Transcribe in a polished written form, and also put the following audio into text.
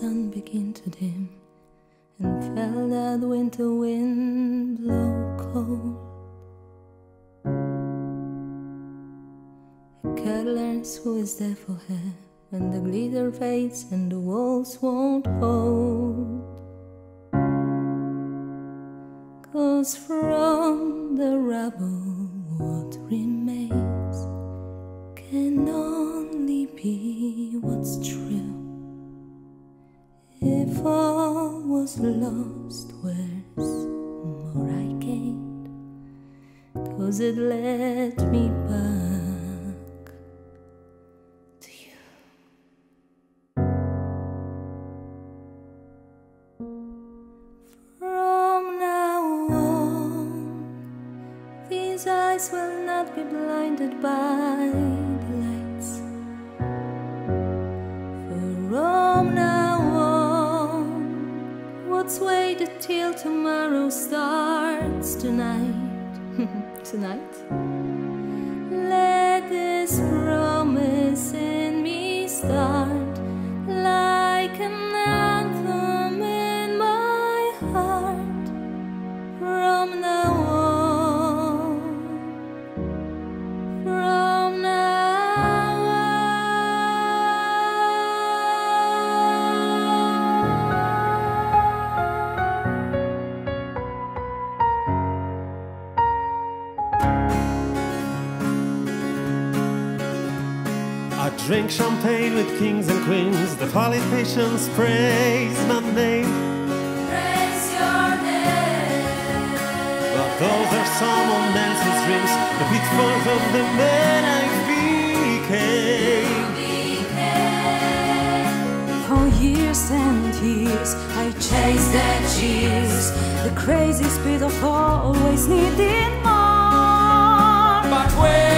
sun begin to dim, and felt that winter wind blow cold. A cat learns who is there for her when the glitter fades and the walls won't hold. 'Cause from the rubble what remains can only be what's true. If all was lost, where's more I gained? 'Cause it led me back to you. From now on, these eyes will not be blinded by the lights. From now on, let's wait till tomorrow starts tonight. Tonight. Let this promise in me start like an anthem in my heart. From now on, drink champagne with kings and queens. The politicians praise my name. Praise your name. But those are someone else's dreams, the pitfalls of the man I became. For years and years I chased the cheers, the crazy speed of always needing more. But when